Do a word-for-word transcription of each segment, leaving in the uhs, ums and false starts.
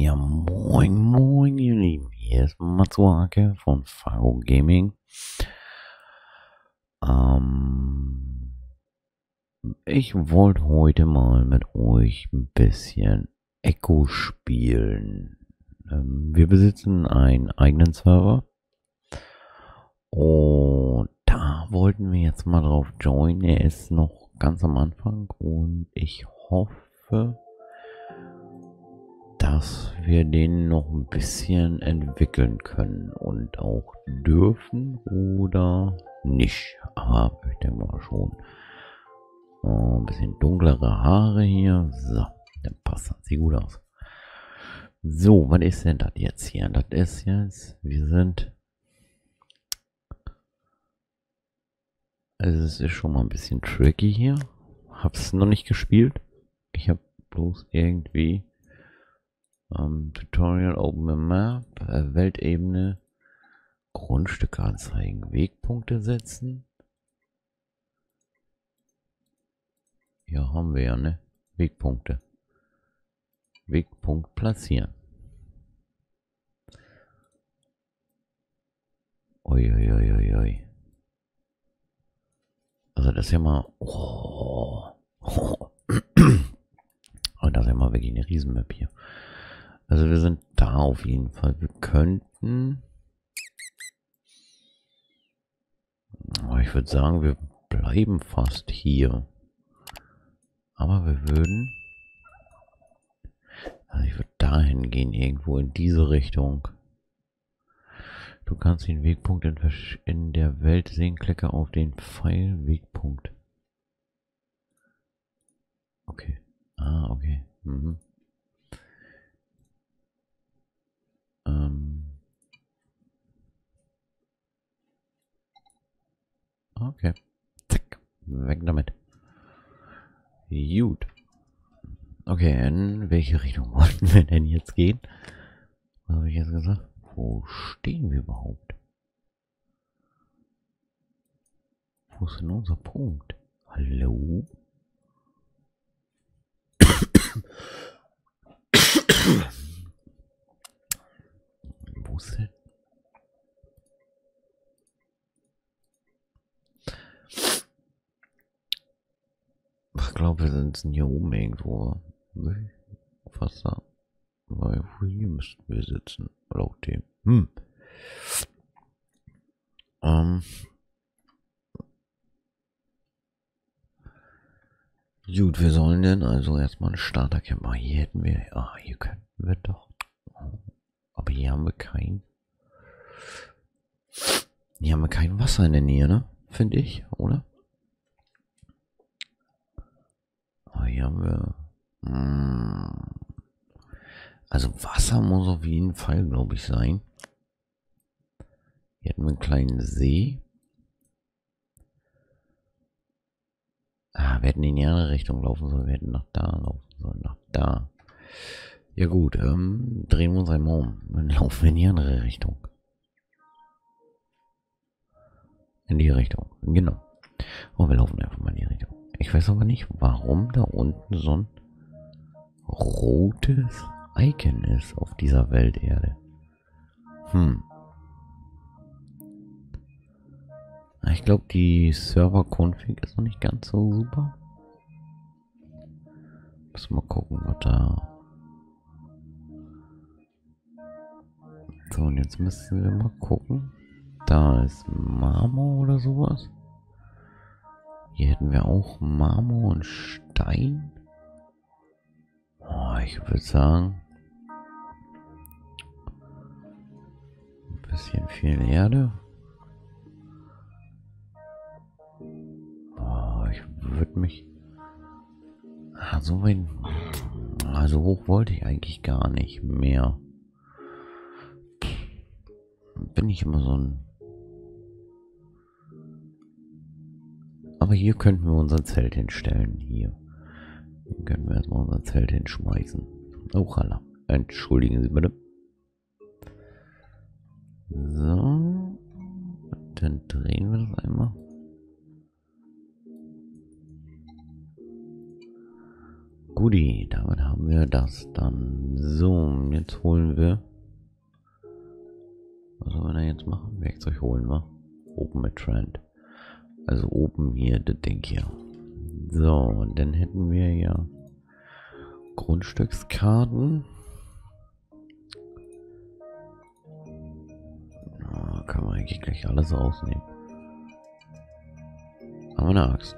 Ja, moin, moin, ihr Lieben. Hier ist Matsuake von Fargu Gaming. Ähm, ich wollte heute mal mit euch ein bisschen Eco spielen. Ähm, wir besitzen einen eigenen Server. Und da wollten wir jetzt mal drauf joinen. Er ist noch ganz am Anfang und ich hoffe, dass wir den noch ein bisschen entwickeln können und auch dürfen oder nicht. Aber ich denke mal schon. So, ein bisschen dunklere Haare hier. So, dann passt das. Sieht gut aus. So, was ist denn das jetzt hier? Das ist jetzt, wir sind... Also es ist schon mal ein bisschen tricky hier. Hab's noch nicht gespielt. Ich habe bloß irgendwie... Um, Tutorial, Open Map, äh, Weltebene, Grundstücke anzeigen, Wegpunkte setzen. Hier haben wir ja, ne? Wegpunkte. Wegpunkt platzieren. Uiuiuiui. Ui, ui, ui. Also das ist ja mal... Oh. Oh. Und das ist ja mal wirklich eine Riesenmap hier. Also wir sind da auf jeden Fall. Wir könnten... Ich würde sagen, wir bleiben fast hier. Aber wir würden... Also ich würde dahin gehen, irgendwo in diese Richtung. Du kannst den Wegpunkt in, in der Welt sehen. Klicke auf den Pfeil Wegpunkt. Okay. Ah, okay. Mhm. Okay. Zack. Weg damit. Gut. Okay, in welche Richtung wollten wir denn jetzt gehen? Was habe ich jetzt gesagt? Wo stehen wir überhaupt? Wo ist denn unser Punkt? Hallo? Wo ist denn? Ich glaube, wir sind hier oben irgendwo. Würde ich fast sagen. Weil hier müssten wir sitzen. Laut dem. Hm. Ähm. Gut, wir sollen denn also erstmal einen Startercamp machen. Hier hätten wir. Ah, hier könnten wir doch. Aber hier haben wir kein. Hier haben wir kein Wasser in der Nähe, ne? Finde ich, oder? Hier haben wir. Also Wasser muss auf jeden Fall, glaube ich, sein. Hier hätten wir einen kleinen See. Ah, wir hätten in die andere Richtung laufen sollen. Wir hätten nach da laufen sollen. Nach da. Ja gut, ähm, drehen wir uns einmal um. Dann laufen wir in die andere Richtung. In die Richtung. Genau. Und wir laufen einfach mal in die Richtung. Ich weiß aber nicht, warum da unten so ein rotes Icon ist auf dieser Welterde. Hm. Ich glaube, die Server-Config ist noch nicht ganz so super. Müssen wir mal gucken, was da... So, und jetzt müssen wir mal gucken. Da ist Marmor oder sowas. Hier hätten wir auch Marmor und Stein. Oh, ich würde sagen, ein bisschen viel Erde. Oh, ich würde mich... Ah, so weit... Also hoch wollte ich eigentlich gar nicht mehr. Bin ich immer so ein... Aber hier könnten wir unser Zelt hinstellen. Hier. Hier können wir erstmal unser Zelt hinschmeißen. Oh, Halla. Entschuldigen Sie bitte. So. Dann drehen wir das einmal. Goodie, damit haben wir das dann. So, jetzt holen wir. Was sollen wir da jetzt machen? Werkzeug holen wir. Open mit Trend. Also oben hier, das Ding hier. So, und dann hätten wir ja Grundstückskarten. Oh, kann man eigentlich gleich alles rausnehmen. Haben wir eine Axt.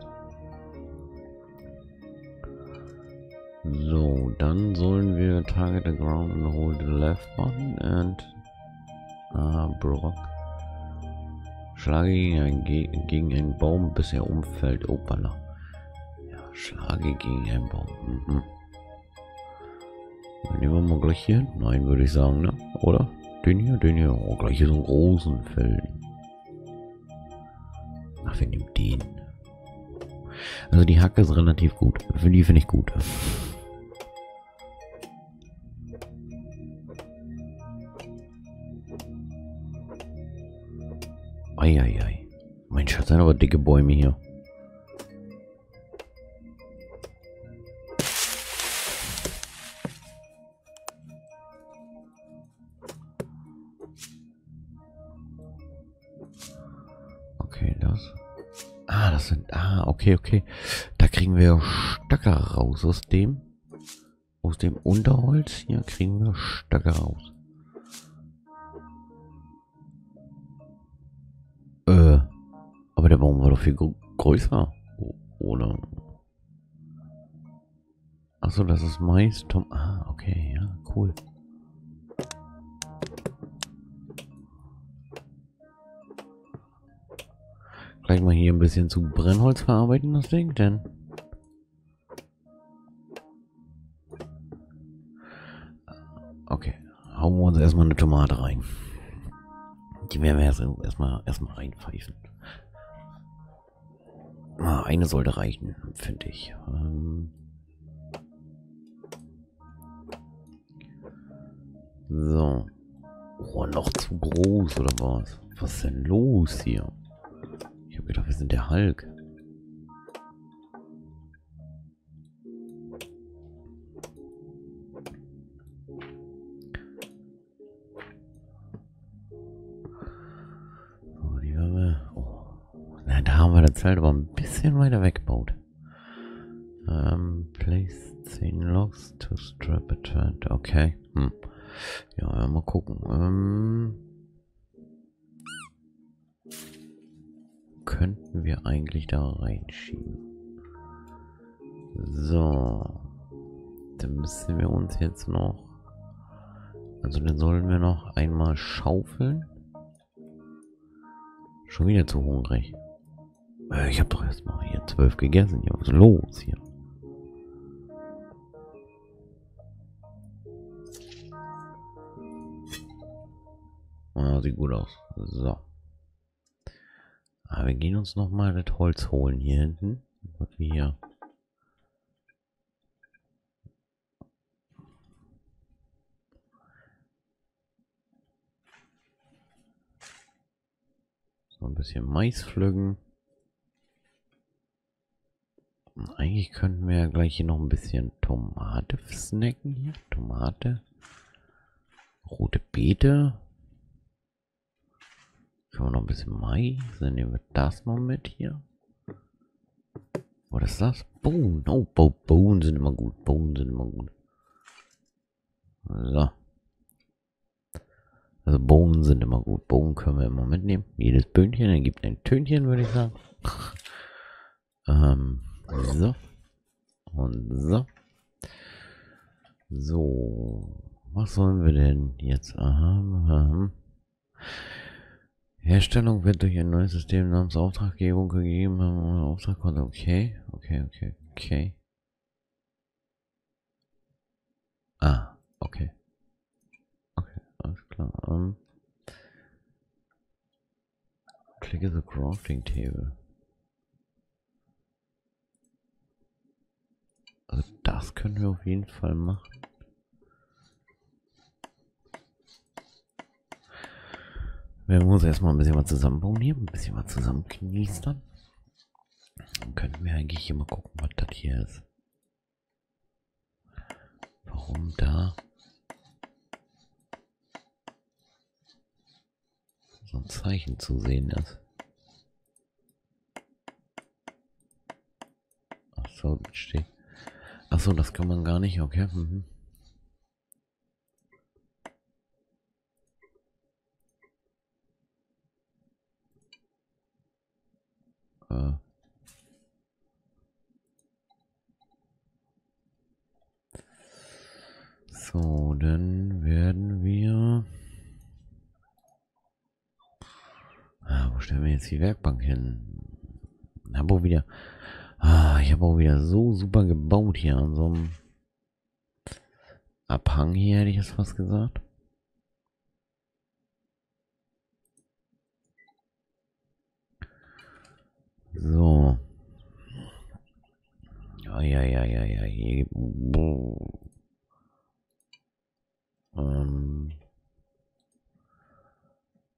So, dann sollen wir Target the Ground and Hold the Left machen and ah, Brock. Schlage gegen einen, Ge gegen einen Baum, bis er umfällt. Opala. Ja, schlage gegen einen Baum. Mhm. Dann nehmen wir mal gleich hier. Nein, würde ich sagen, ne? Oder? Den hier, den hier. Oh, gleich hier so einen großen Felsen. Ach, wir nehmen den. Also die Hacke ist relativ gut. Für die finde ich gut. Eieiei. Mein Schatz, sind aber dicke Bäume hier. Okay, das. Ah, das sind. Ah, okay, okay. Da kriegen wir Stöcker raus aus dem. Aus dem Unterholz. Hier kriegen wir Stöcker raus. Äh, aber der Baum war doch viel gr größer, o oder? Achso, das ist Mais, Tom. Ah, okay, ja, cool. Gleich mal hier ein bisschen zu Brennholz verarbeiten, das Ding, denn okay, hauen wir uns erstmal eine Tomate rein. Die werden wir erstmal erstmal erst reinpfeifen. Ah, eine sollte reichen, finde ich. Ähm so. Oh, noch zu groß oder was? Was ist denn los hier? Ich habe gedacht, wir sind der Hulk. Halt aber ein bisschen weiter weggebaut. Ähm, place zehn Logs to strap a trend. Okay. Hm. Ja, ja, mal gucken. Ähm, könnten wir eigentlich da reinschieben? So. Dann müssen wir uns jetzt noch. Also dann sollen wir noch einmal schaufeln. Schon wieder zu hungrig. Ich habe doch erstmal hier zwölf gegessen. Ja, was ist los hier? Ah, sieht gut aus. So. Aber wir gehen uns nochmal das Holz holen hier hinten. Was wir hier. So ein bisschen Mais pflücken. Eigentlich könnten wir ja gleich hier noch ein bisschen Tomate snacken hier. Tomate. Rote Beete. Können wir noch ein bisschen Mais. Dann nehmen wir das mal mit hier. Was ist das? Bohnen. Oh, Bohnen sind immer gut. Bohnen sind immer gut. So. Also Bohnen sind immer gut. Bohnen können wir immer mitnehmen. Jedes Böhnchen ergibt ein Tönchen, würde ich sagen. ähm. So. Und so. So. Was sollen wir denn jetzt? Aha, aha. Herstellung wird durch ein neues System namens Auftraggebung gegeben. Auftrag okay. Okay, okay, okay. Ah, okay. Okay, alles klar. Um. Klicke the crafting table. Also das können wir auf jeden Fall machen. Wir müssen erstmal ein bisschen was zusammenbauen hier, ein bisschen was zusammenknistern. Dann könnten wir eigentlich hier mal gucken, was das hier ist. oben da. So ein Zeichen zu sehen ist. Ach so, steht. Ach so, das kann man gar nicht, okay. Mhm. Äh. So, dann werden wir... Ah, wo stellen wir jetzt die Werkbank hin? Hab auch wieder... Ah, ich habe auch wieder so super gebaut hier an so einem Abhang hier, hätte ich jetzt fast gesagt. So. Ja, ja, ja, ja, ja. Hier. Ähm,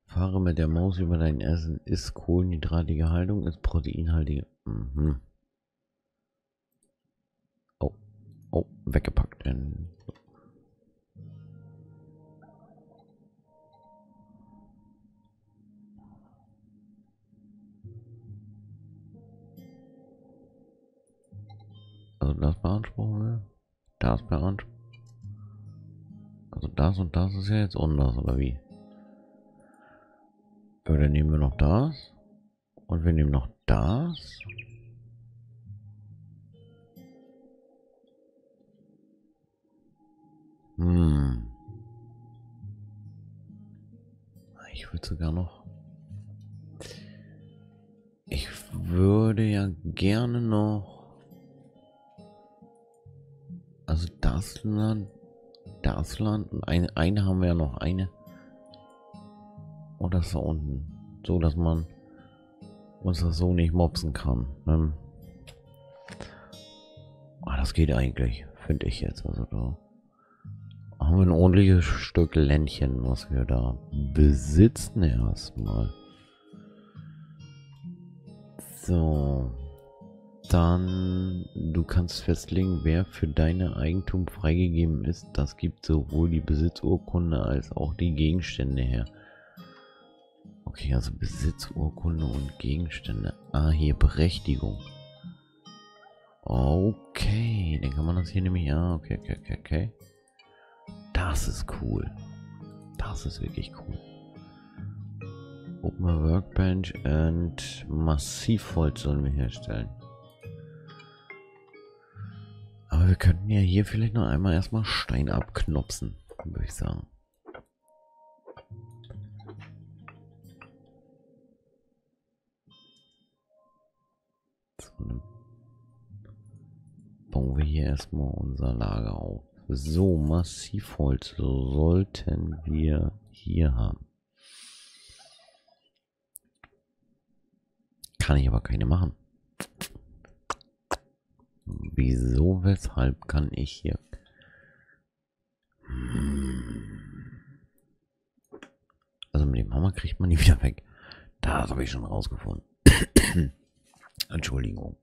fahre mit der Maus über dein Essen, ist kohlenhydratige Haltung, ist proteinhaltige. Mhm. Oh, oh, weggepackt. Also das beanspruchen wir, das beanspruchen. Also das und das ist ja jetzt anders, oder wie? Ja, dann nehmen wir noch das. Und wir nehmen noch das. Hm. Ich würde sogar noch... Ich würde ja gerne noch... Also das... Das Land und eine, eine haben wir ja noch, eine. Und das da unten. So, dass man uns das so nicht mopsen kann. Ähm. Ah, das geht eigentlich, finde ich jetzt. Also da haben wir ein ordentliches Stück Ländchen, was wir da besitzen erstmal. So. Dann, du kannst festlegen, wer für deine Eigentum freigegeben ist. Das gibt sowohl die Besitzurkunde als auch die Gegenstände her. Okay, also Besitzurkunde und Gegenstände. Ah, hier Berechtigung. Okay, dann kann man das hier nämlich... Ah, okay, okay, okay, okay. Das ist cool. Das ist wirklich cool. Open Workbench und Massivholz sollen wir herstellen. Aber wir könnten ja hier vielleicht noch einmal erstmal Stein abknopsen, würde ich sagen. So, dann bauen wir hier erstmal unser Lager auf. So, Massivholz sollten wir hier haben. Kann ich aber keine machen. Wieso, weshalb kann ich hier? Also mit dem Hammer kriegt man die wieder weg. Das habe ich schon rausgefunden. Entschuldigung.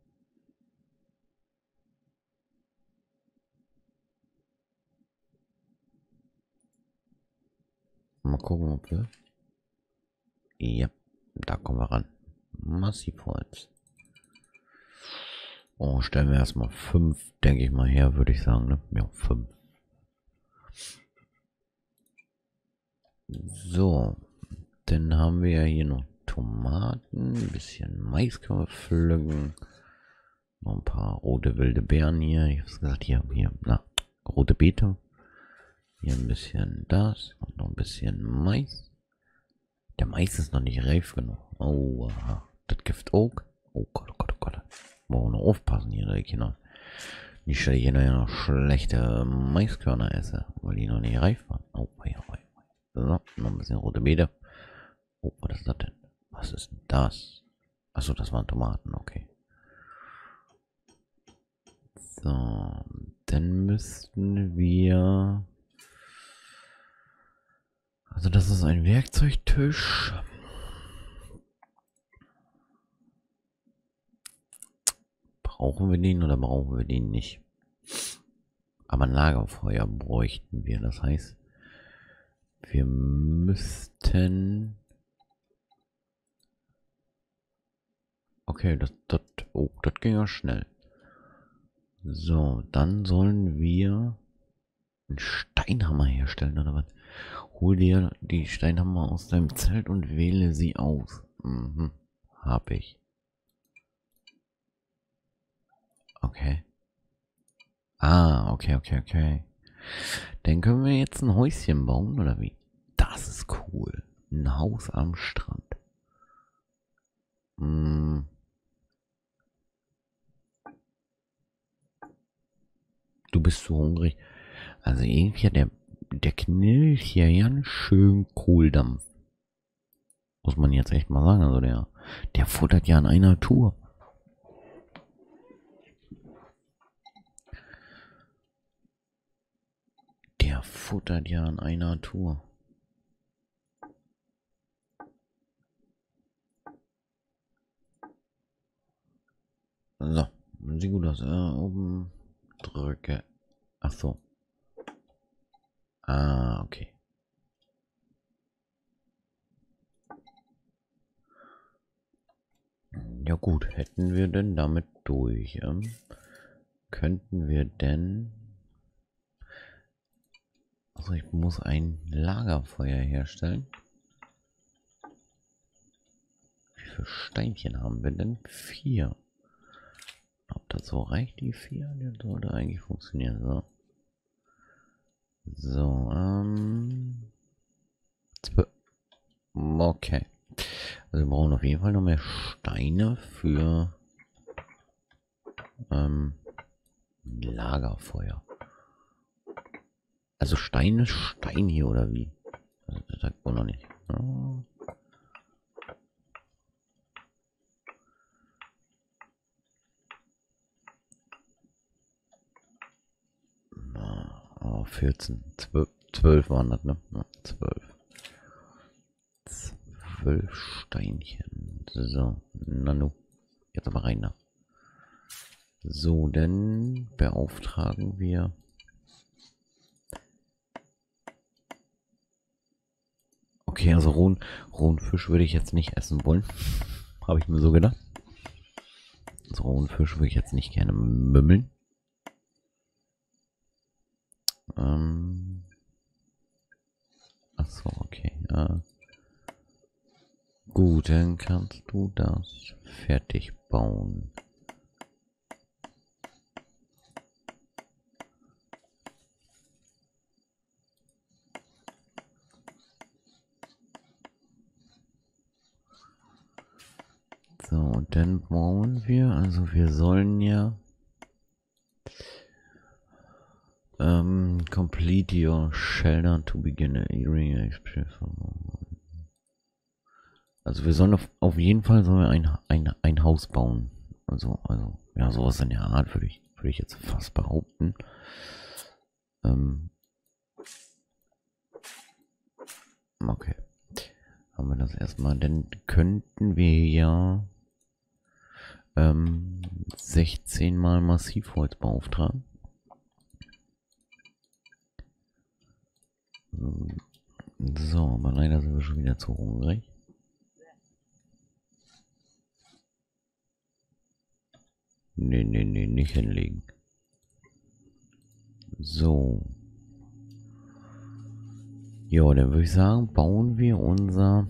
Mal gucken, ob wir... Ja, da kommen wir ran. Massivholz. Oh, stellen wir erstmal fünf, denke ich mal, her, würde ich sagen, ne? Ja, fünf. So, dann haben wir ja hier noch Tomaten, ein bisschen Mais können wir pflücken. Noch ein paar rote wilde Beeren hier. Ich habe es gesagt, hier, hier, na, rote Beete. Hier ein bisschen das und noch ein bisschen Mais. Der Mais ist noch nicht reif genug. Oh, aha. Das Gift auch. Oh Gott, oh Gott, oh Gott. Auch noch aufpassen hier, die Kinder. Nicht, dass ich hier noch schlechte Maiskörner esse, weil die noch nicht reif waren. Oh, wei, wei, wei. So, noch ein bisschen rote Beete. Oh, was ist das denn? Was ist denn das? Achso, das waren Tomaten, okay. So, dann müssten wir... Also das ist ein Werkzeugtisch. Brauchen wir den oder brauchen wir den nicht? Aber ein Lagerfeuer bräuchten wir. Das heißt, wir müssten... Okay, das, das, oh, das ging ja schnell. So, dann sollen wir einen Steinhammer herstellen, oder was? Hol dir die Steinhammer aus deinem Zelt und wähle sie aus. Mhm, hab ich. Okay. Ah, okay, okay, okay. Dann können wir jetzt ein Häuschen bauen, oder wie? Das ist cool. Ein Haus am Strand. Hm. Du bist so hungrig. Also irgendwie hat der, der knillt hier ja einen schönen Kohldampf. Muss man jetzt echt mal sagen. Also der, der futtert ja an einer Tour. Der futtert ja an einer Tour. So, sieht gut aus. Äh, oben drücke. Ach so. Ah, okay. Ja gut, hätten wir denn damit durch? Ähm, könnten wir denn... Also ich muss ein Lagerfeuer herstellen. Wie viele Steinchen haben wir denn? Vier. Ob das so reicht, die vier? Das sollte eigentlich funktionieren. So. So, ähm. Okay. Also wir brauchen auf jeden Fall noch mehr Steine für ähm, Lagerfeuer. Also Stein ist Stein hier, oder wie? Also das sagt man noch nicht. Oh. Oh, vierzehn, zwölf, zwölf waren das, ne? Ja, zwölf. zwölf Steinchen. So, nanu. Jetzt aber rein da. So, dann beauftragen wir... Okay, also rohen, rohen Fisch würde ich jetzt nicht essen wollen. Habe ich mir so gedacht. Also rohen Fisch würde ich jetzt nicht gerne mümmeln. Ähm. Achso, okay. Ja. Gut, dann kannst du das fertig bauen. So, und dann brauchen wir, also wir sollen ja ähm, complete your shelter to begin a hearing experience. Also wir sollen auf, auf jeden Fall sollen wir ein, ein, ein Haus bauen. Also, also, ja, sowas in der Art würde ich, würde ich jetzt fast behaupten. Ähm okay. Haben wir das erstmal, dann könnten wir ja Ähm, sechzehn mal Massivholz beauftragen. So, aber leider sind wir schon wieder zu hungrig. Nee, nee, nee, nicht hinlegen. So. Jo, dann würde ich sagen, bauen wir unser...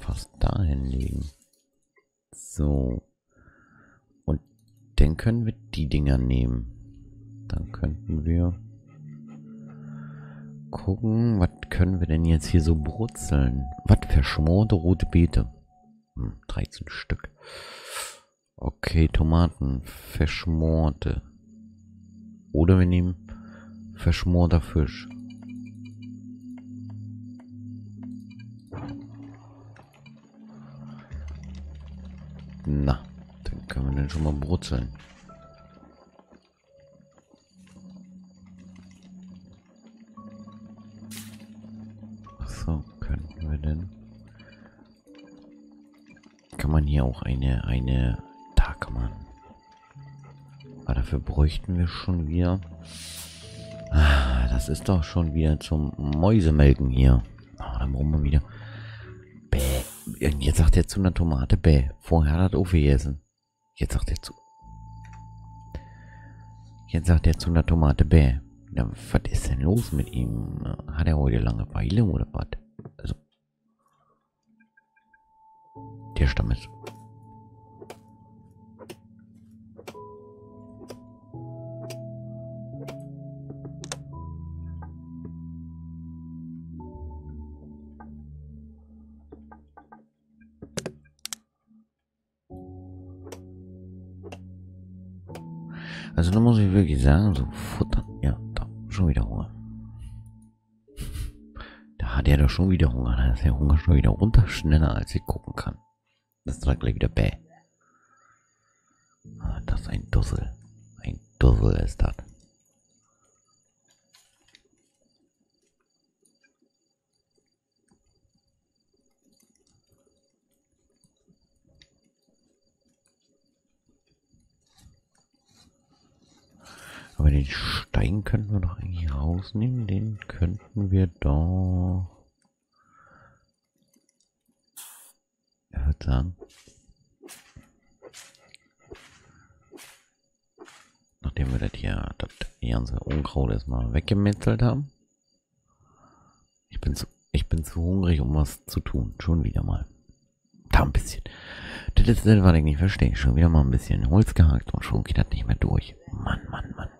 fast dahin legen. So. Und dann können wir die Dinger nehmen. Dann könnten wir gucken, was können wir denn jetzt hier so brutzeln? Was verschmorte rote Beete? Hm, dreizehn Stück. Okay, Tomaten. Verschmorte. Oder wir nehmen verschmorter Fisch. Na, dann können wir den schon mal brutzeln. Achso, könnten wir denn... Kann man hier auch eine, eine come on. Aber dafür bräuchten wir schon wieder... Ah, das ist doch schon wieder zum Mäusemelken hier. Ah, dann brauchen wir wieder... Bäh. Jetzt sagt er zu einer Tomate, bäh. Vorher hat er aufgegessen. Jetzt sagt er zu... Jetzt sagt er zu einer Tomate, bäh. Ja, was ist denn los mit ihm? Hat er heute Langeweile oder was? Also... Der Stamm ist... Also da muss ich wirklich sagen, so futtern. Ja, da, schon wieder Hunger. Da hat er doch schon wieder Hunger. Da ist der Hunger schon wieder runter, schneller als ich gucken kann. Das sagt gleich wieder bäh. Ah, das ist ein Dussel. Ein Dussel ist das. Aber den Stein könnten wir doch eigentlich rausnehmen. Den könnten wir doch... Ich würde sagen... Nachdem wir das hier, das ganze Unkraut erstmal weggemetzelt haben. Ich bin zu, ich bin zu hungrig, um was zu tun. Schon wieder mal. Da ein bisschen. Das ist das, was ich nicht verstehe. Schon wieder mal ein bisschen Holz gehackt und schon geht das nicht mehr durch. Mann, Mann, Mann.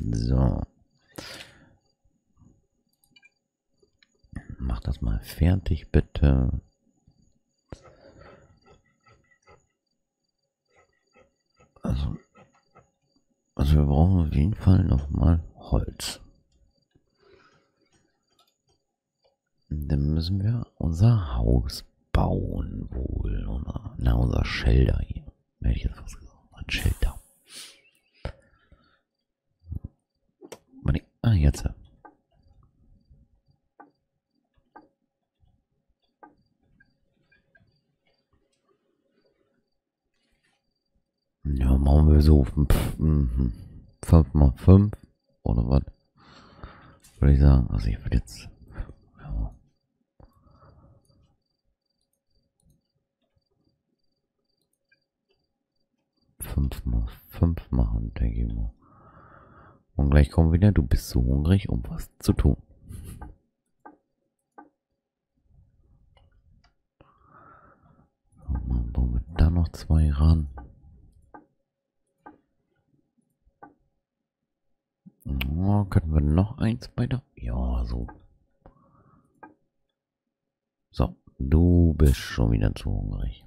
So. Mach das mal fertig, bitte. Also, also wir brauchen auf jeden Fall nochmal Holz. Und dann müssen wir unser Haus bauen wohl, oder? Na, unser Shelter hier. Hätte ich jetzt was gesagt. Ein Shelter. Ah, jetzt. Ja, machen wir so fünf mal fünf oder was? Würde ich sagen, also ich würde jetzt... Ja. fünf mal fünf machen, denke ich mal. Und gleich kommen wir wieder, du bist so hungrig, um was zu tun. Dann bauen wir da noch zwei ran. Oh, können wir noch eins weiter? Ja, so. So, du bist schon wieder zu hungrig.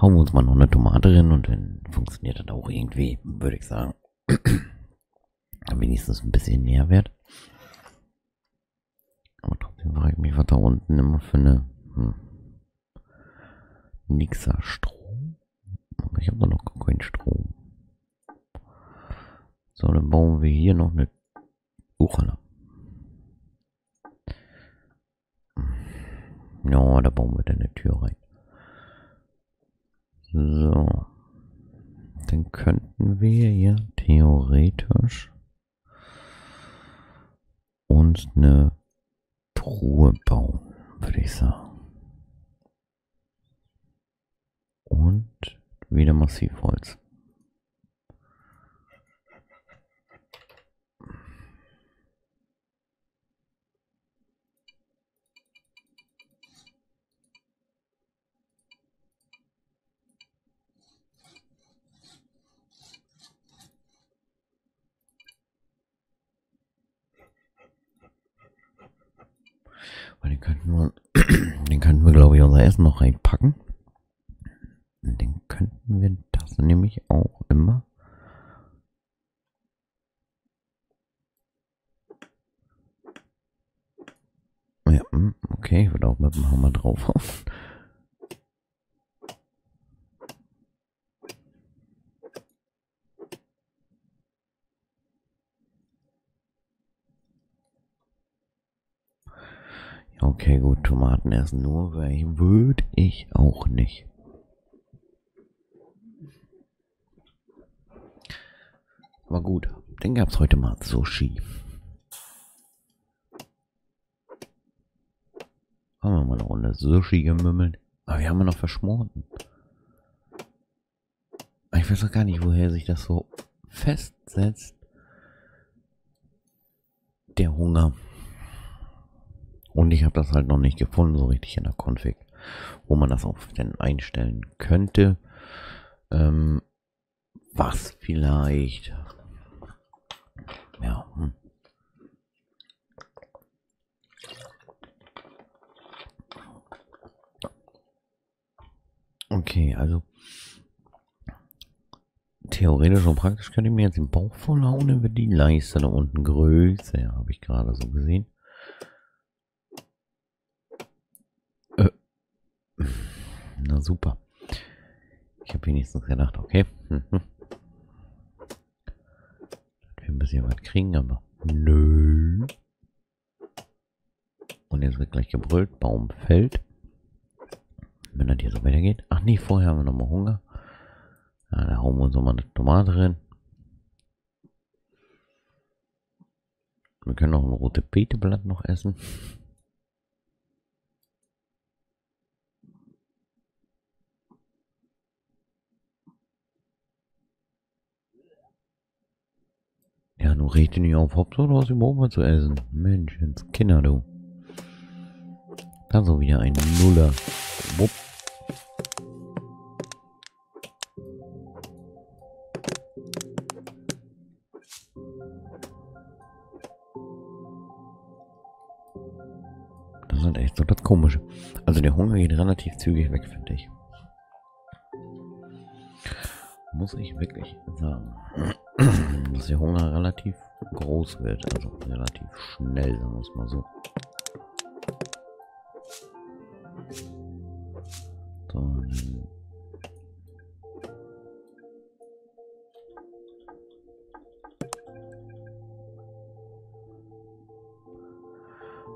Hauen wir uns mal noch eine Tomate rein und dann funktioniert das auch irgendwie, würde ich sagen. Wenigstens ein bisschen Nährwert. Aber trotzdem frage ich mich, was da unten immer für eine hm, Nixer Strom. Aber ich habe da noch keinen Strom. So, dann bauen wir hier noch eine Buchhalle. Ja, da bauen wir dann eine Tür rein. So. Dann könnten wir hier theoretisch uns eine Truhe bauen, würde ich sagen. Und wieder Massivholz. Den könnten wir, den könnten wir, glaube ich, unser Essen noch reinpacken. Und den könnten wir das nämlich auch immer. Ja, okay, ich würde auch mit dem Hammer draufhauen. Okay, gut, Tomaten essen nur, weil würde ich auch nicht. War gut, dann gab es heute mal Sushi. Haben wir mal eine Runde Sushi gemümmelt. Aber wir haben ja noch verschmolzen. Ich weiß auch gar nicht, woher sich das so festsetzt. Der Hunger. Und ich habe das halt noch nicht gefunden, so richtig in der Config, wo man das auch denn einstellen könnte. Ähm, was vielleicht... Ja. Hm. Okay, also... Theoretisch und praktisch könnte ich mir jetzt den Bauch voll hauen über die Leiste da unten größer, ja, habe ich gerade so gesehen. Äh. Na super. Ich habe wenigstens gedacht, okay. Mhm. Wir ein bisschen was kriegen, aber nö. Und jetzt wird gleich gebrüllt, Baum fällt. Wenn das hier so weitergeht. Ach nee, vorher haben wir nochmal Hunger. Ja, da hauen wir uns nochmal eine Tomate rein. Wir können noch ein rotes Beeteblatt noch essen. Ja, nun rede nicht auf, Hauptsache du hast überhaupt was zu essen. Mensch, ins Kinder, du. Dann so wieder ein Nuller. Wupp. So, das Komische. Also der Hunger geht relativ zügig weg, finde ich. Muss ich wirklich sagen, dass der Hunger relativ groß wird. Also relativ schnell, sagen wir es mal so. So.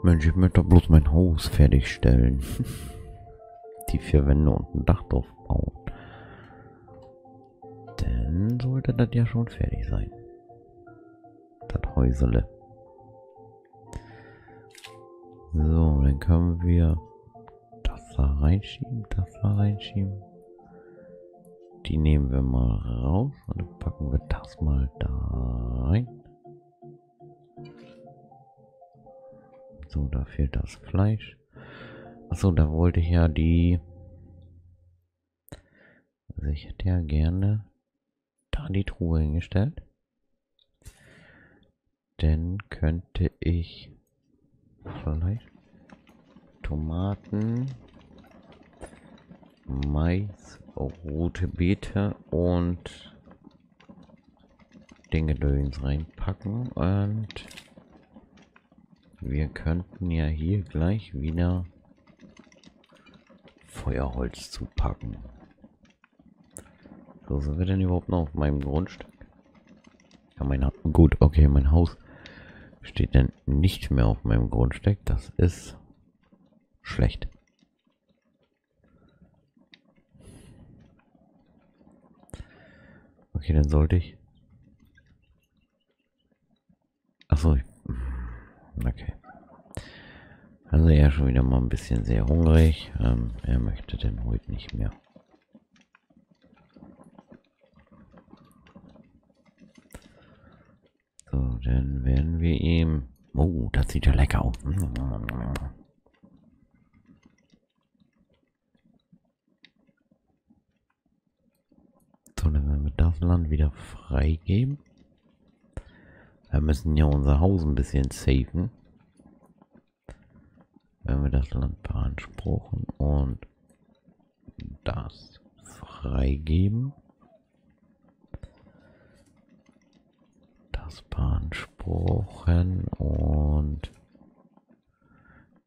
Mensch, ich möchte doch bloß mein Haus fertigstellen. Die vier Wände und ein Dach drauf bauen. Dann sollte das ja schon fertig sein. Das Häusele. So, dann können wir das da reinschieben, das da reinschieben. Die nehmen wir mal raus und dann packen wir das mal da rein. So, da fehlt das Fleisch. Achso, da wollte ich ja die... Also ich hätte ja gerne da die Truhe hingestellt. Dann könnte ich vielleicht Tomaten, Mais, rote Beete und den Gedöns reinpacken und... Wir könnten ja hier gleich wieder Feuerholz zupacken. So, sind wir denn überhaupt noch auf meinem Grundstück? Ja, mein ha gut, okay, mein Haus steht denn nicht mehr auf meinem Grundstück. Das ist schlecht. Okay, dann sollte ich... Achso, ich... Okay. Also er ist schon wieder mal ein bisschen sehr hungrig. Ähm, er möchte denn heute nicht mehr. So, dann werden wir ihm... Oh, das sieht ja lecker aus. So, dann werden wir das Land wieder freigeben. Wir müssen ja unser Haus ein bisschen safen. Wenn wir das Land beanspruchen und das freigeben. Das beanspruchen und...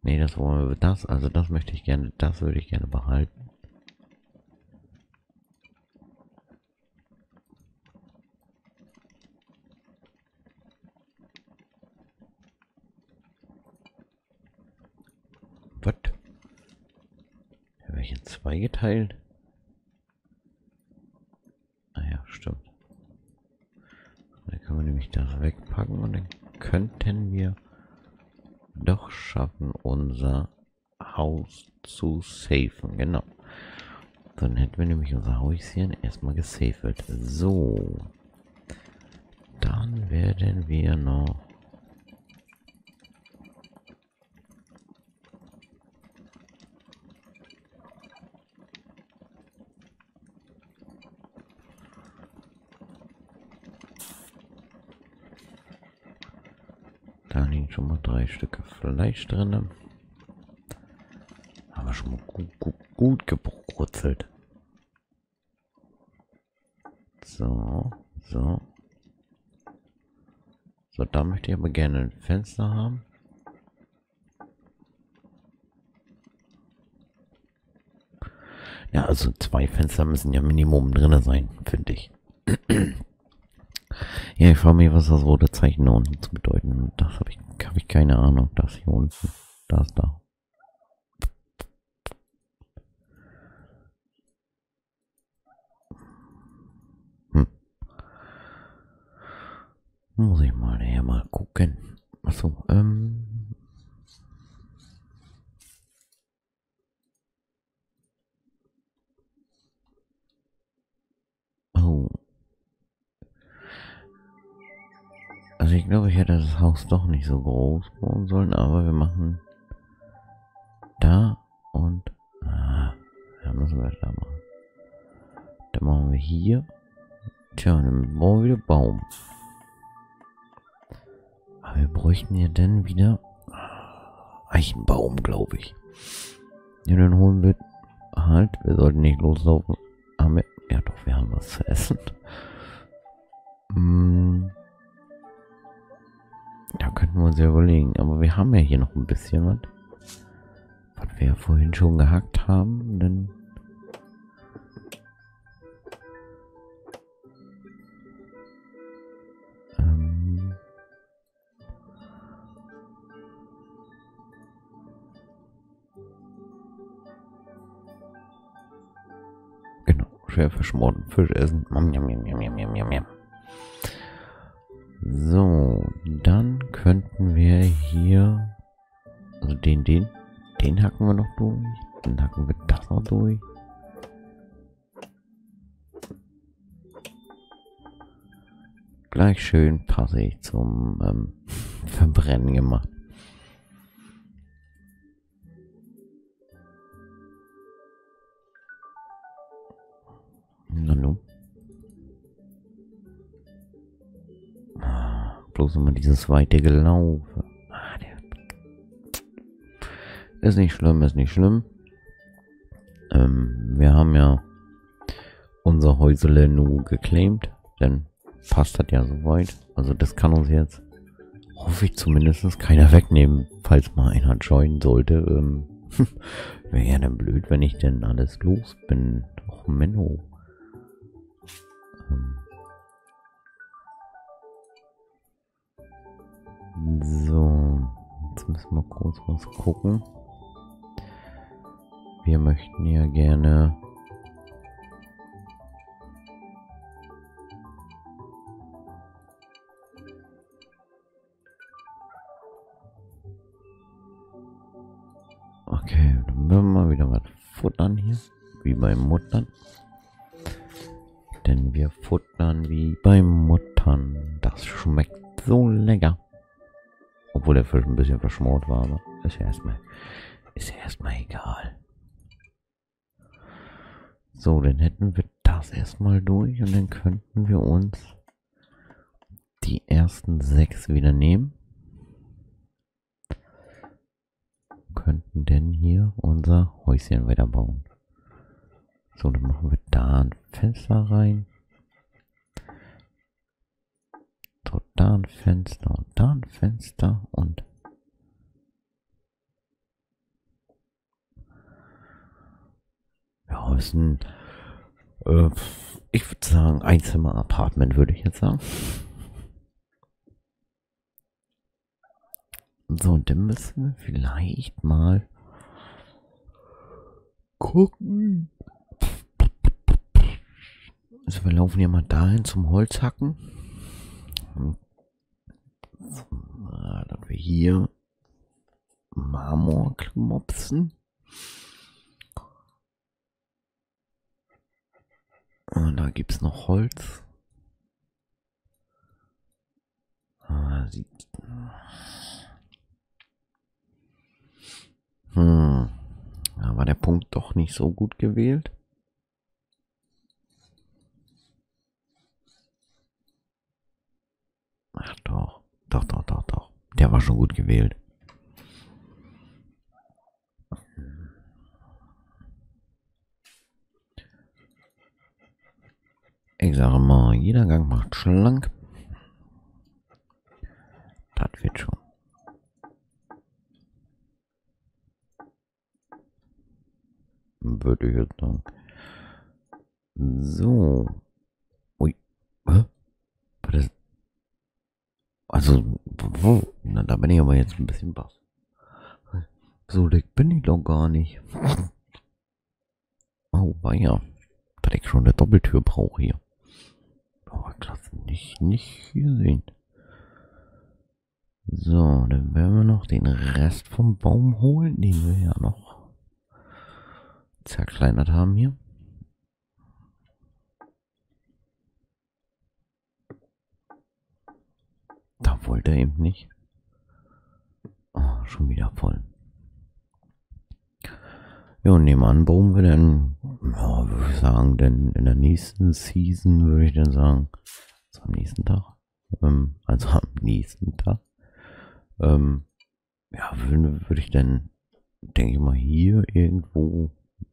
Ne, das wollen wir... Das, also das möchte ich gerne... Das würde ich gerne behalten. in zwei geteilt? Naja, stimmt. Dann können wir nämlich da wegpacken und dann könnten wir doch schaffen, unser Haus zu safen. Genau. Dann hätten wir nämlich unser Häuschen erstmal gesafet. So. Dann werden wir noch da liegen schon mal drei Stücke Fleisch drin. Haben wir schon mal gut, gut, gut gebrutzelt. So, so. So, da möchte ich aber gerne ein Fenster haben. Ja, also zwei Fenster müssen ja Minimum drin sein, finde ich. Ja, ich frage mich, was das rote Zeichen da unten zu bedeuten. Das habe ich, hab ich keine Ahnung. Das hier unten. Das da. Hm. Muss ich mal näher mal gucken. Achso, ähm. Oh. Also ich glaube, ich hätte das Haus doch nicht so groß bauen sollen, aber wir machen da und ah, da müssen wir da machen. Dann machen wir hier. Tja, dann bauen wir wieder Baum. Aber wir bräuchten ja dann wieder Eichenbaum, glaube ich. Ja, dann holen wir halt, wir sollten nicht loslaufen. Haben wir, ja doch, wir haben was zu essen. Hm. Da könnten wir uns ja überlegen, aber wir haben ja hier noch ein bisschen was, was wir ja vorhin schon gehackt haben, denn ähm genau, schwer verschmorten Fisch essen. So, dann könnten wir hier, also den, den, den hacken wir noch durch, dann hacken wir das noch durch. Gleich schön passig zum ähm, Verbrennen gemacht. Na nun. Bloß immer dieses weite Gelaufe. Ah, der ist nicht schlimm, ist nicht schlimm. Ähm, wir haben ja unser Häusle nur geclaimt, denn passt das ja soweit. Also das kann uns jetzt, hoffe ich zumindest, keiner wegnehmen, falls mal einer joinen sollte. Ähm, wäre ja dann blöd, wenn ich denn alles los bin. Och, Menno. Ähm. So, jetzt müssen wir kurz was gucken. Wir möchten ja gerne okay, dann werden wir mal wieder was futtern hier, wie beim Muttern. Denn wir futtern wie beim Muttern. Das schmeckt so lecker. Obwohl der Fisch ein bisschen verschmort war, aber ist ja erstmal, ist ja erstmal egal. So, dann hätten wir das erstmal durch und dann könnten wir uns die ersten sechs wieder nehmen. Könnten denn hier unser Häuschen weiterbauen. So, dann machen wir da ein Fenster rein. Da ein Fenster und da ein Fenster und ja, ist ein äh, ich würde sagen Einzimmer-Apartment, würde ich jetzt sagen. So, und dann müssen wir vielleicht mal gucken. Also wir laufen ja mal dahin zum Holzhacken. Ah, dann haben wir hier Marmorklumopsen. Und da gibt es noch Holz. Ah, sieht. Hm. Da war der Punkt doch nicht so gut gewählt. Ach doch. Doch, doch, doch, doch. Der war schon gut gewählt. Ich sage mal, jeder Gang macht schlank. Das wird schon. Würde ich jetzt sagen. So. Ui. Hä? Das? Also, wow. Na, da bin ich aber jetzt ein bisschen baff. So dick bin ich doch gar nicht. Oh, weia. Da ich schon eine Doppeltür brauche hier. Oh, das nicht, nicht hier sehen. So, dann werden wir noch den Rest vom Baum holen, den wir ja noch zerkleinert haben hier. Da wollte er eben nicht. Oh, schon wieder voll. Ja, und nebenan bauen wir dann, ja, würde ich sagen, denn in der nächsten Season würde ich dann sagen, also am nächsten Tag, ähm, also am nächsten Tag, ähm, ja, würde würd ich dann, denke ich mal, hier irgendwo,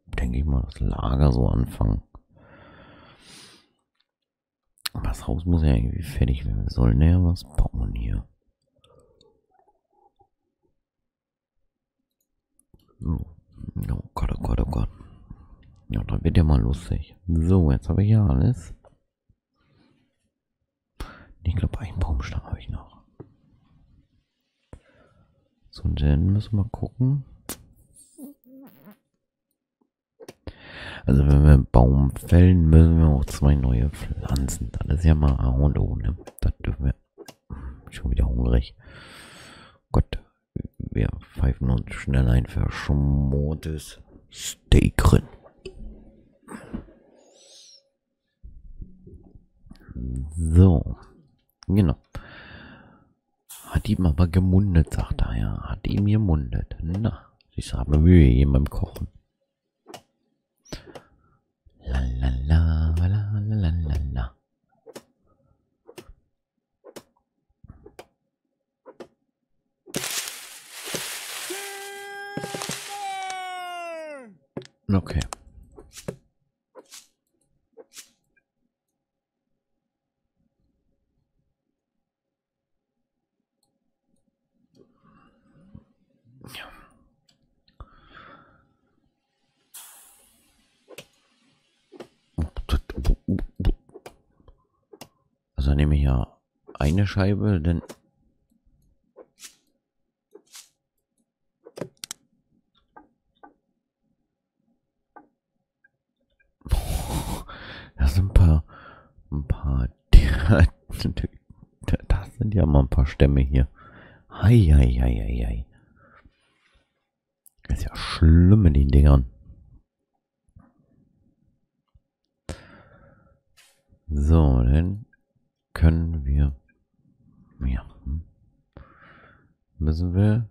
denke ich mal, das Lager so anfangen. Aber das Haus muss ja irgendwie fertig werden, wir sollen ja was bauen hier. So. Oh Gott, oh Gott, oh Gott. Ja, da wird ja mal lustig. So, jetzt habe ich ja alles. Ich glaube, einen Baumstamm habe ich noch. So, und dann müssen wir gucken. Also, wenn wir einen Baum fällen, müssen wir auch zwei neue pflanzen. Das ist ja mal A und O, ne? Da dürfen wir... Schon wieder hungrig. Gott. Wir pfeifen uns schnell ein verschmortes Steak rein. So. Genau. Hat ihm aber gemundet, sagt er. Ja, hat ihm gemundet. Na, ich habe Mühe hier beim Kochen. La la la la la la la. Okay. Ja. Also nehme ich ja eine Scheibe, denn das sind ja mal ein paar Stämme hier. Hei, hei, hei, hei, hei. Ist ja schlimm in den Dingern. So, dann können wir... Ja. Müssen wir...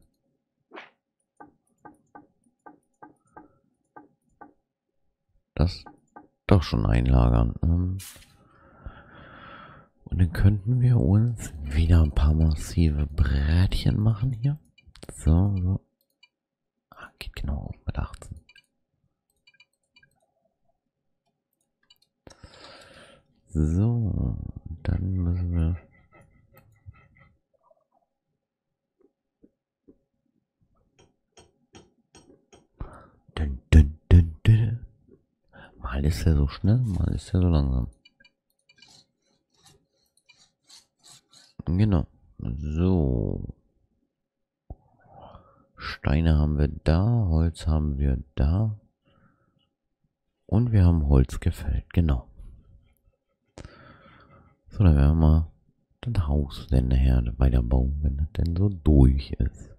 Das doch schon einlagern. Und dann könnten wir uns wieder ein paar massive Brätchen machen hier. So, so. Ah, geht genau auf mit achtzehn. So, dann müssen wir... Dun, dun, dun, dun. Mal ist er so schnell, mal ist er so langsam. Genau. So. Steine haben wir da, Holz haben wir da. Und wir haben Holz gefällt, genau. So, dann werden wir mal das Haus denn her weiter bauen, wenn das denn so durch ist.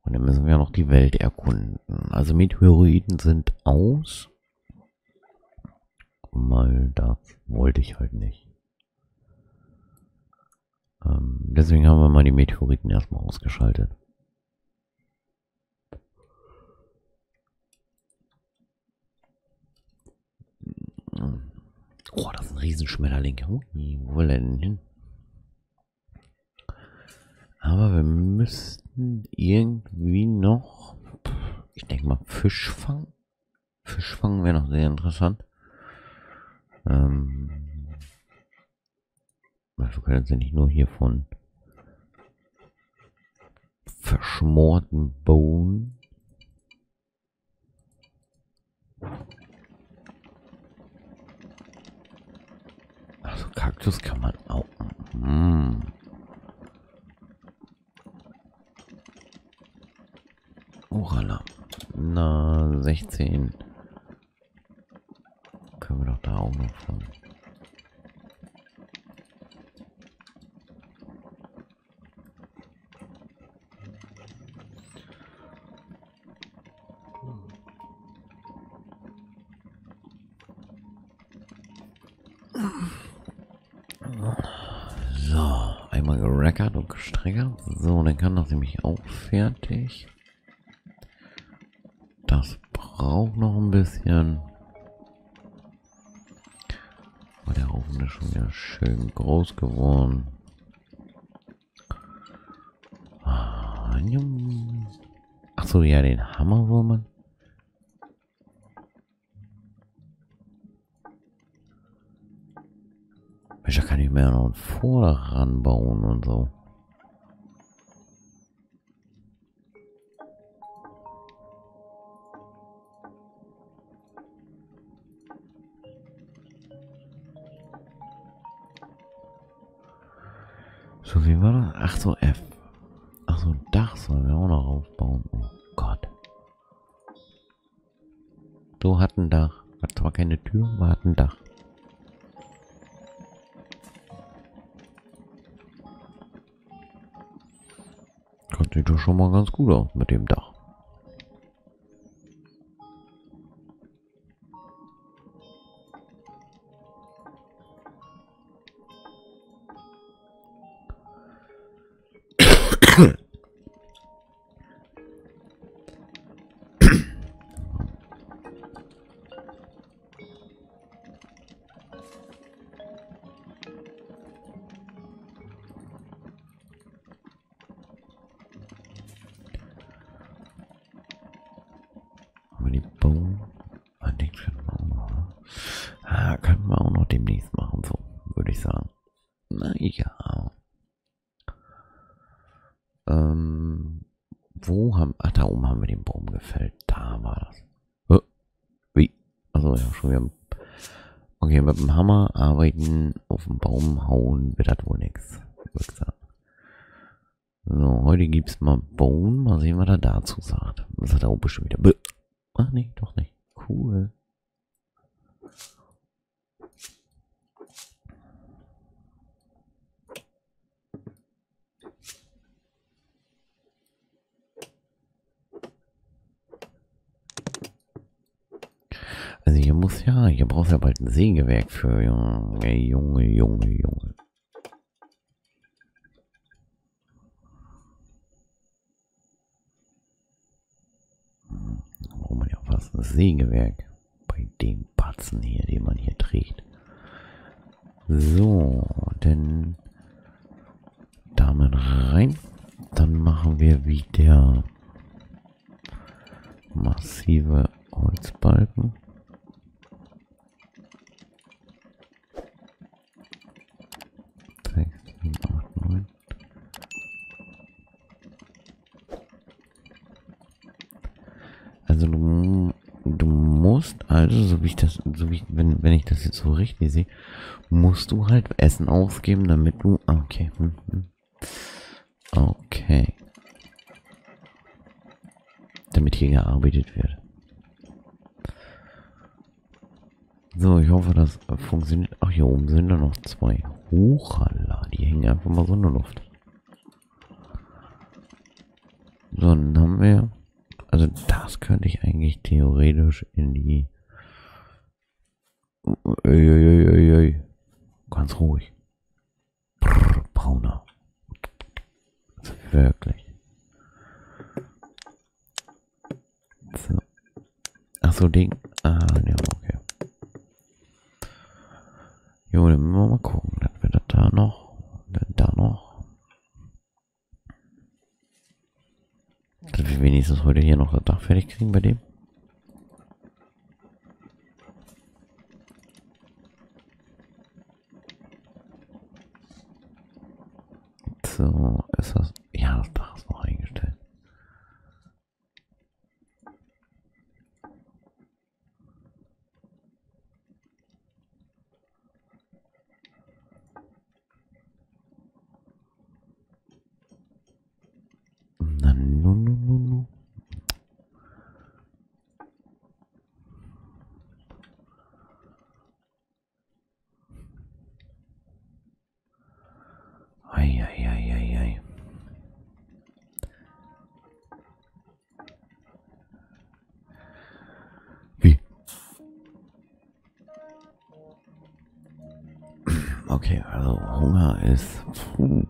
Und dann müssen wir noch die Welt erkunden. Also Meteoriten sind aus. Mal, das wollte ich halt nicht. Ähm, deswegen haben wir mal die Meteoriten erstmal ausgeschaltet. Oh, das ist ein Riesenschmetterling. Wo will er denn hin? Aber wir müssten irgendwie noch, ich denke mal, Fisch fangen. Fisch fangen wäre noch sehr interessant. Ähm, wir können jetzt ja nicht nur hier von verschmorten Bohnen. Also Kaktus kann man auch. Mm. Urala. Na, sechzehn. Können wir doch da auch noch von. Gerackert und gestreckert. So, dann kann das nämlich auch fertig. Das braucht noch ein bisschen. Weil der Ofen ist schon wieder schön groß geworden. Achso, ja, den Hammer wollen wir. Da kann ich mir noch ein Vordach ranbauen und so. So, wie war das? Ach so, F. Ach so, ein Dach sollen wir auch noch aufbauen. Oh Gott. So, hat ein Dach. Hat zwar keine Tür, aber hat ein Dach. Sieht doch schon mal ganz gut aus mit dem Dach. Wo haben... Ach, da oben haben wir den Baum gefällt. Da war das. Oh, wie? Achso, ich habe schon wieder... Okay, mit dem Hammer arbeiten, auf den Baum hauen, wird das wohl nichts. So, heute gibt es mal Baum. Mal sehen, was er dazu sagt. Das hat er auch bestimmt wieder... Ach nee, doch nicht. Cool. Also hier muss ja, hier brauchst du ja bald ein Sägewerk für, Junge, Junge, Junge, Junge. Da braucht man ja fast ein Sägewerk bei dem Batzen hier, den man hier trägt. So, dann damit rein. Dann machen wir wieder massive Holzbalken. sechs, sieben, acht, neun. Also du, du musst, also so wie ich das, so wie ich, wenn, wenn ich das jetzt so richtig sehe, musst du halt Essen ausgeben, damit du, okay, okay, damit hier gearbeitet wird. So, ich hoffe, das funktioniert. Ach, hier oben sind da noch zwei. Hochalla, die hängen einfach mal so in der Luft. So, dann haben wir... Also das könnte ich eigentlich theoretisch in die... Uiuiuiui. Ganz ruhig. Brrr, brauner. Also wirklich. So. Achso, Ding. Ah, ne, okay. Jo, dann müssen wir mal gucken. Dann wird das da noch. Dann da noch. Dass wir wenigstens heute hier noch das Dach fertig kriegen bei dem. So, ist das... Ja, das Dach ist noch eingestellt. Na, nu, nu, nu, nu. Ei, ei, ei, ei, ei. Wie? Okay, also Hunger ist... Puh.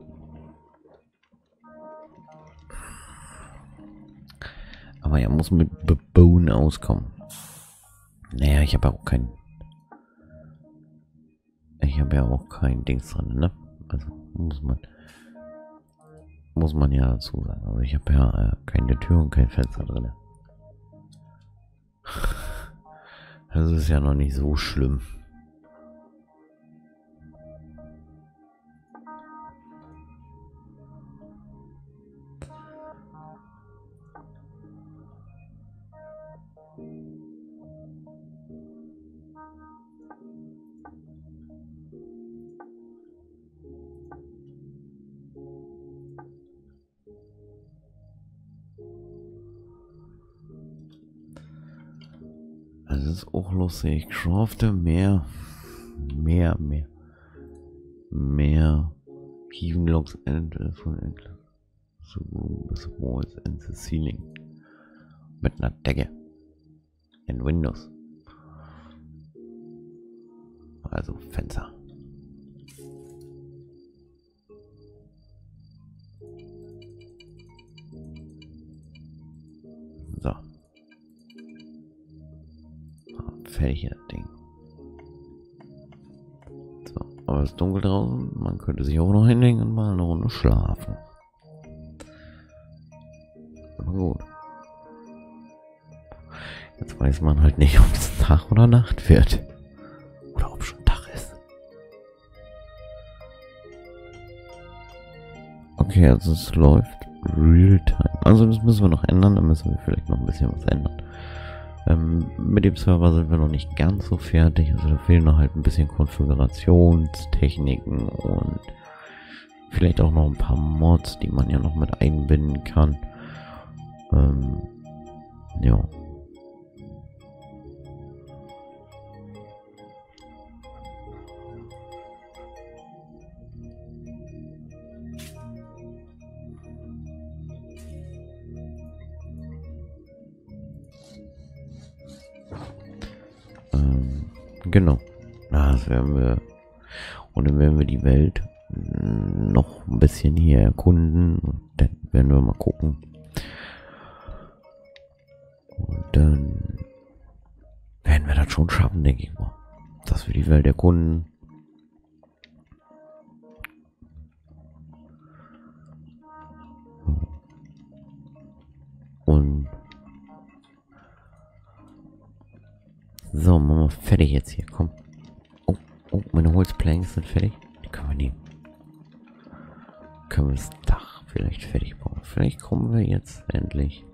Aber er muss mit Bohnen auskommen. Naja, ich habe ja auch kein... Ich habe ja auch kein Dings dran, ne? Also muss man... Muss man ja dazu sagen. Also ich habe ja äh, keine Tür und kein Fenster drin. Das ist ja noch nicht so schlimm. Das ist auch lustig. Ich schaffte mehr, mehr, mehr, mehr Heavenlocks and von England. So bis Walls and the Ceiling. Mit einer Decke. In Windows. Also Fenster. So. Fertig das Ding. So, aber es ist dunkel draußen. Man könnte sich auch noch hinlegen und mal eine Runde schlafen. Aber gut. Jetzt weiß man halt nicht, ob es Tag oder Nacht wird. Oder ob schon Tag ist. Okay, also es läuft Realtime. Also das müssen wir noch ändern. Da müssen wir vielleicht noch ein bisschen was ändern. Ähm, mit dem Server sind wir noch nicht ganz so fertig, also da fehlen noch halt ein bisschen Konfigurationstechniken und vielleicht auch noch ein paar Mods, die man ja noch mit einbinden kann. Ähm, ja. Genau, das werden wir, und dann werden wir die Welt noch ein bisschen hier erkunden und dann werden wir mal gucken. Und dann werden wir das schon schaffen, denke ich mal, dass wir die Welt erkunden. Und so, machen wir fertig jetzt hier, komm. Oh, oh, meine Holzplanks sind fertig. Die können wir nehmen. Können wir das Dach vielleicht fertig bauen. Vielleicht kommen wir jetzt endlich.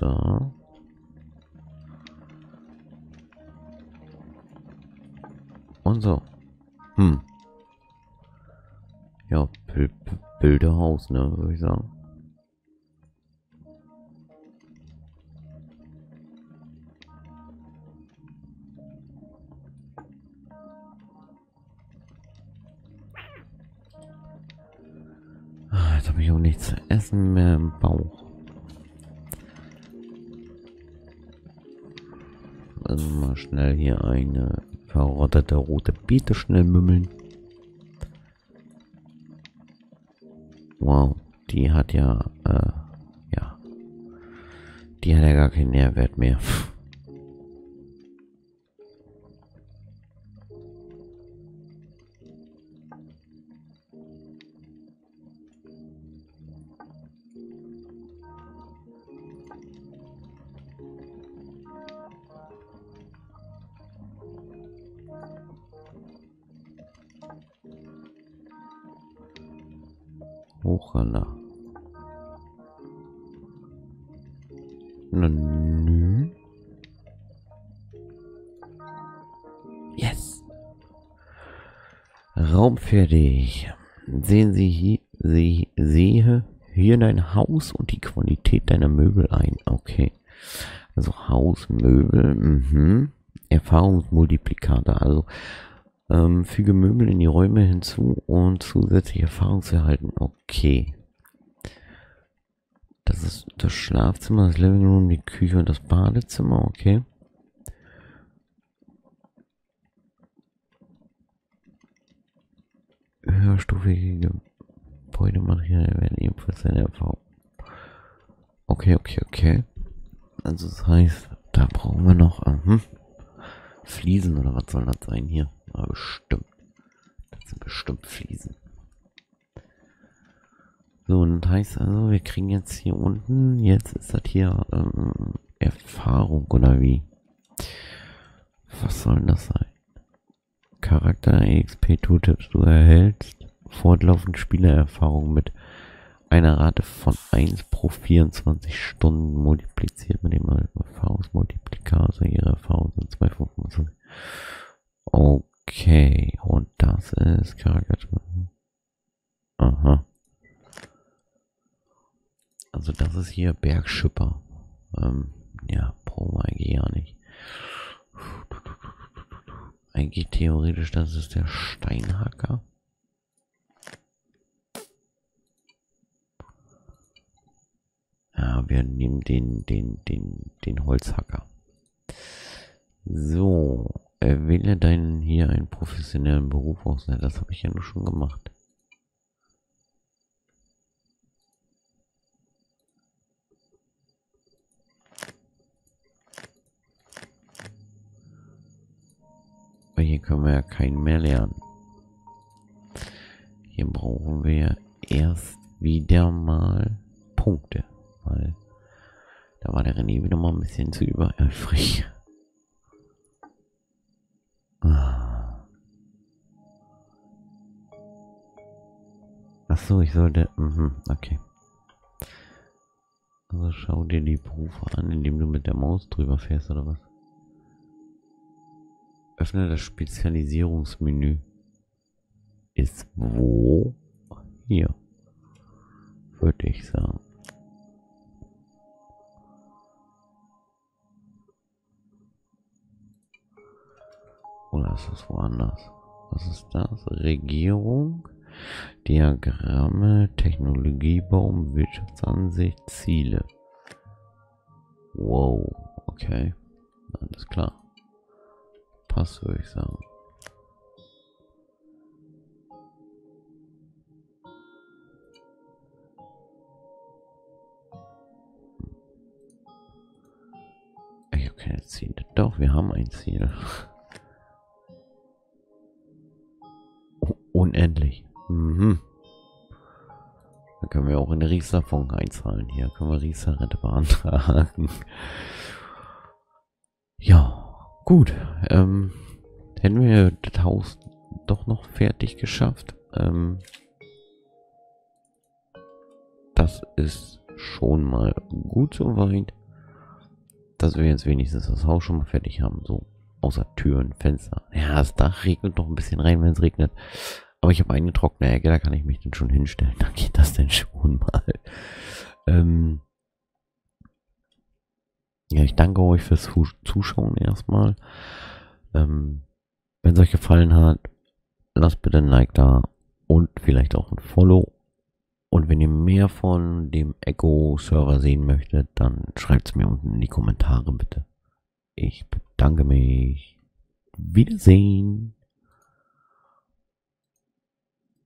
So. Und so. Hm. Ja, Bilderhaus, ne, würde ich sagen. habe ich auch nichts zu essen mehr im Bauch. Also mal schnell hier eine verrottete rote Beete schnell mümmeln. Wow, die hat ja, äh, ja, die hat ja gar keinen Nährwert mehr. Hochana. Na, nö. Yes. Raum fertig. Sehen Sie hier, Sie, sehe hier dein Haus und die Qualität deiner Möbel ein. Okay. Also Hausmöbel. Mhm. Erfahrungsmultiplikator. Also Ähm, füge Möbel in die Räume hinzu und zusätzliche Erfahrung zu erhalten. Okay. Das ist das Schlafzimmer, das Living Room, die Küche und das Badezimmer. Okay. Höherstufige Gebäudematerialien werden ebenfalls seine Erfahrung. Okay, okay, okay. Also das heißt, da brauchen wir noch mhm. Fliesen oder was soll das sein hier? Aber bestimmt. Das sind bestimmt Fliesen. So, und das heißt also, wir kriegen jetzt hier unten, jetzt ist das hier ähm, Erfahrung oder wie? Was soll das sein? Charakter E X P Tooltips, du erhältst fortlaufend Spielererfahrung mit einer Rate von eins pro vierundzwanzig Stunden multipliziert mit dem Erfahrungsmultiplikator, also ihre Erfahrung sind zwei Komma fünfundzwanzig. Okay. Okay, und das ist Charakter. Aha. Also das ist hier Bergschipper. Ähm, ja, brauchen wir eigentlich ja nicht. Eigentlich theoretisch, das ist der Steinhacker. Ja, wir nehmen den, den, den, den Holzhacker. So. Wähle deinen hier einen professionellen Beruf aus. Na, das habe ich ja nur schon gemacht. Aber hier können wir ja keinen mehr lernen. Hier brauchen wir erst wieder mal Punkte, weil da war der René wieder mal ein bisschen zu übereifrig. Achso, ich sollte... Mhm, okay. Also schau dir die Berufe an, indem du mit der Maus drüber fährst, oder was? Öffne das Spezialisierungsmenü. Ist wo? Hier. Würde ich sagen. Oder ist das woanders? Was ist das? Regierung, Diagramme, Technologiebaum, Wirtschaftsansicht, Ziele. Wow, okay. Alles klar. Passt, würde ich sagen. Ich habe keine Ziele. Doch, wir haben ein Ziel. Unendlich. Mhm. Da können wir auch in den Riester-Fonds einzahlen. Hier können wir Riester-Rente beantragen. Ja, gut. Ähm, hätten wir das Haus doch noch fertig geschafft. Ähm, das ist schon mal gut soweit, dass wir jetzt wenigstens das Haus schon mal fertig haben. So, außer Türen, Fenster. Ja, das Dach regnet noch ein bisschen rein, wenn es regnet. Aber ich habe eine trockene Ecke, da kann ich mich denn schon hinstellen. Da geht das denn schon mal. Ähm ja, ich danke euch fürs Zuschauen erstmal. Ähm Wenn es euch gefallen hat, lasst bitte ein Like da und vielleicht auch ein Follow. Und wenn ihr mehr von dem Eco-Server sehen möchtet, dann schreibt es mir unten in die Kommentare bitte. Ich bedanke mich. Wiedersehen.